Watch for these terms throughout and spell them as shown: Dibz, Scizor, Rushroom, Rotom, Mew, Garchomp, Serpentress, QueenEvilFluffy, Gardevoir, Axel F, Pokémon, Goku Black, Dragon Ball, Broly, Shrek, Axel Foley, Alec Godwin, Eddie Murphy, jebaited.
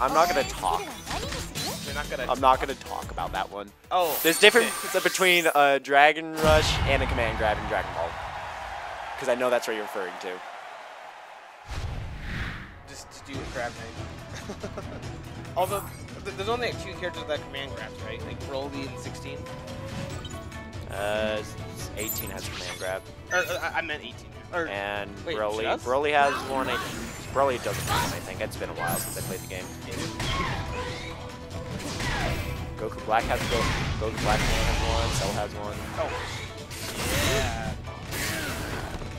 I'm not gonna talk. I'm not gonna talk about that one. Oh. There's difference between a Dragon Rush and a Command Grab in Dragon Ball. Because I know that's what you're referring to. Just do a grab name. Although, there's only like two characters that Command Grabs, right? Like Broly and 16? 18 has Command Grab. I meant 18. Or, and wait, Broly has one. Broly doesn't have one, I think. It's been a while since I played the game. Goku Black has Goku Black has one. Cell has one.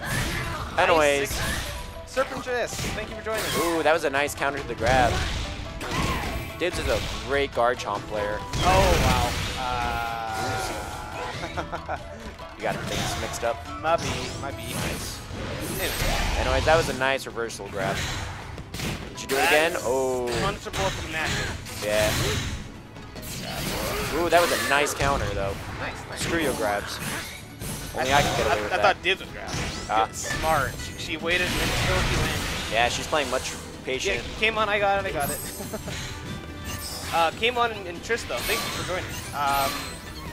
Oh. Yeah. Anyways. Serpentress, thank you for joining us. Ooh, that was a nice counter to the grab. Dibz is a great Garchomp player. Oh, wow. You got things mixed up. Might be nice. Anyways, that was a nice reversal grab. Did you do it again? Oh. Yeah. Ooh, that was a nice counter though. Nice. Screw your grabs. Only I can get away with that. I thought Dibz would grab. Smart. She waited until he went. Yeah, she's playing much patient. Yeah, came on, I got it. Came on and Trish though. Thank you for joining.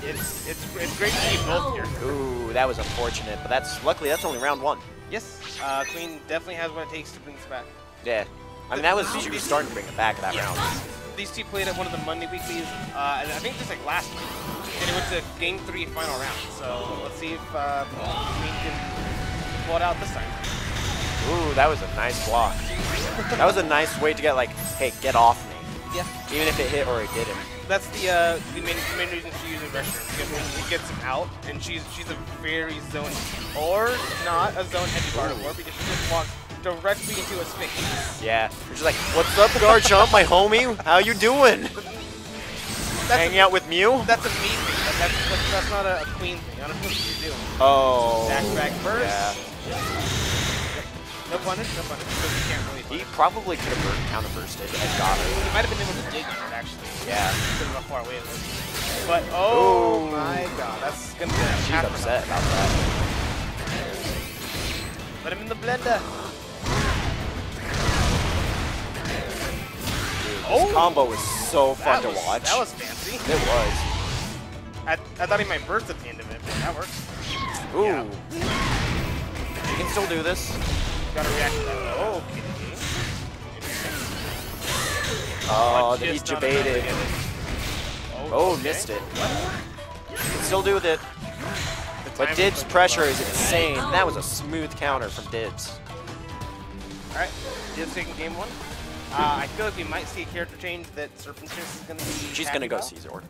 It's great to see both here. Ooh, that was unfortunate, but luckily that's only round one. Yes, Queen definitely has what it takes to bring this back. Yeah, I mean she was starting to bring it back that round. These two played at one of the Monday weeklies, and I think just like last week, and it went to game 3 final round. So let's see if Queen can pull it out this time. Ooh, that was a nice block. That was a nice way to get like, hey, get off me. Yeah. Even if it hit or it didn't. That's the main reason she uses Rushroom, because it gets him out, and she's a very zone or not a zone heavy Gardevoir, because she just walks directly into his face. Yeah, she's like, "What's up, Garchomp, my homie? How you doing? Hanging out with Mew?" That's a me thing. That's not a Queen thing. I don't know what you do. Oh. Backtrack first. Yeah. No punish. Because you can't really. He probably could have counter-bursted and got her. He might have been able to dig on it, actually. Yeah. Could have far away. But, oh my god, that's going to be a she's upset about that. Let him in the blender. Dude, this combo was so fun to watch. That was fancy. It was. I thought he might burst at the end of it, but that works. Ooh. Yeah. You can still do this. You gotta react to that. Oh, okay. Oh, he jebaited. Oh, missed it. You can still do with it. But Dibz' pressure is insane. That was a smooth counter from Dibz. Alright, Dibz taking game 1. I feel like we might see a character change that Serpentress is going to be. She's going to go Scizor.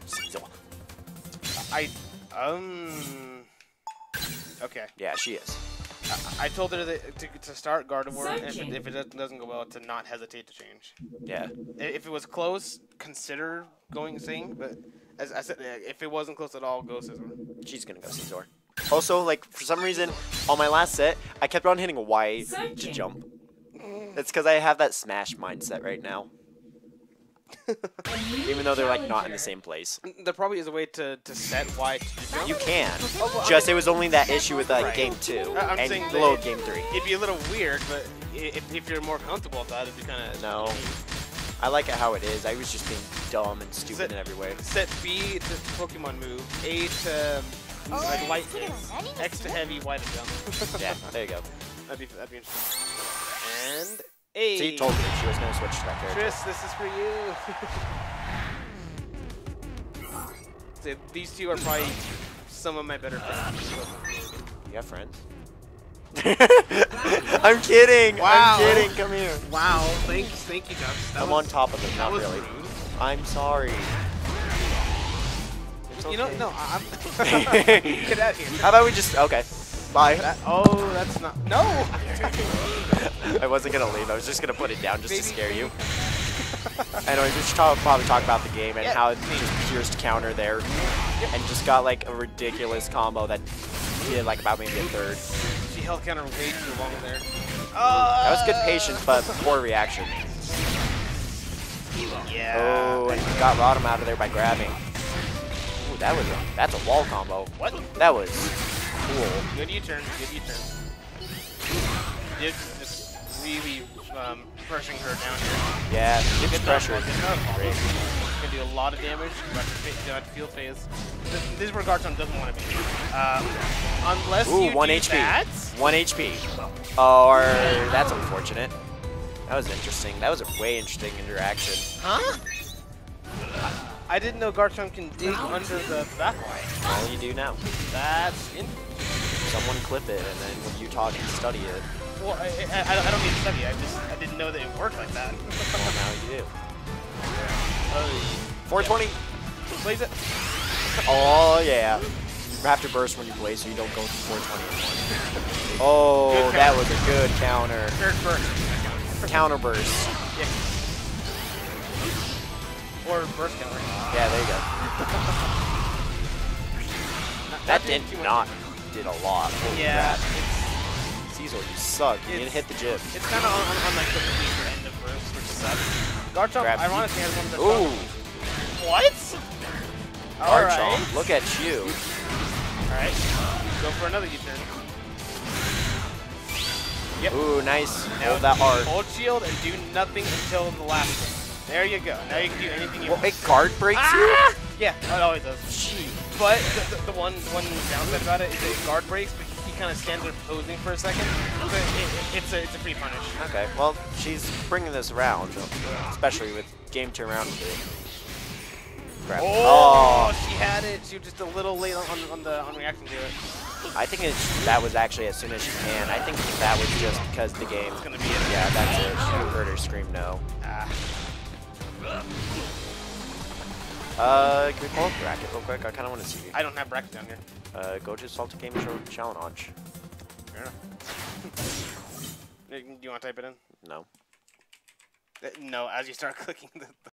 Okay. Yeah, she is. I told her that to start Gardevoir, and if it doesn't go well, to not hesitate to change. Yeah. If it was close, consider going Sing, but as I said, if it wasn't close at all, go Scizor. She's going to go Scizor. Also, like, for some reason, on my last set, I kept on hitting Y to jump. That's because I have that Smash mindset right now. Even though they're like not in the same place. There probably is a way to set why you can. Just it was only that issue with like game 2 and below game 3. It'd be a little weird, but if you're more comfortable with that, it'd be kind of no. I like it how it is. I was just being dumb and stupid in every way. Set B to Pokemon move, A to like light hits, X to heavy, Y to jump. Yeah, there you go. That'd be interesting. And. Hey. She told me she was going to switch to that character. Triss, this is for you. So these two are probably some of my better friends. You have friends? I'm kidding. Wow. I'm kidding. Come here. Wow. Thank you, Dubs. I'm on top of them. Not really. Rude. I'm sorry. It's okay. You know, no. I'm get out of here. How about we just... Okay. Bye. Oh, that's not... No! I wasn't going to leave. I was just going to put it down just to scare you. Anyways, we should probably talk about the game and how it just pierced counter there. And just got like a ridiculous combo that did like about maybe a third. She held counter way too long there. That was good patience, but poor reaction. Yeah. Oh, and he got Rotom out of there by grabbing. Ooh, that's a wall combo. What? That was... Cool. Good U-turn. Dibz just really crushing her down here. Yeah, good pressure. Can do a lot of damage. Field phase. This is where Garchomp doesn't want to be. Unless you do HP. That. 1 HP. Or that's unfortunate. That was interesting. That was a way interesting interaction. Huh? I didn't know Garchomp can dig under the back line. All you do now. That's in. Someone clip it, and then when you talk, you study it. Well, I don't need to study. I didn't know that it worked like that. Well, now you do. 420. Yeah. Blaze it. Oh yeah. Raptor burst when you blaze, so you don't go to 420. Oh, that was a good counter. Third burst. Counter burst. Yeah. Or burst counter. Yeah, there you go. That did a lot. Holy crap. Scizor, you suck. You need to hit the jib. It's kind of on like the weaker end of burst, which sucks. Garchomp, ironically, has one of the top. What? Garchomp, look at you. Alright, go for another U-turn. Yep. Ooh, nice. Hold that hard. Hold shield and do nothing until the last one. There you go. Now you can do anything you want. What, a guard breaks you? Yeah, it always does. Jeez. But the one downside about it is that it guard breaks, but he kind of stands there posing for a second. So it's a free punish. Okay, well, she's bringing this around, especially with game two round two. Crap. Oh, she had it. She was just a little late on reacting to it. I think that was actually as soon as she can. I think that was just because the game. It's gonna be it. Yeah, that's it. She heard her scream no. Can we pull up bracket real quick? I kind of want to see. I don't have bracket down here. Go to Salted Game Show Challenge. Yeah. Do you want to type it in? No. No. As you start clicking the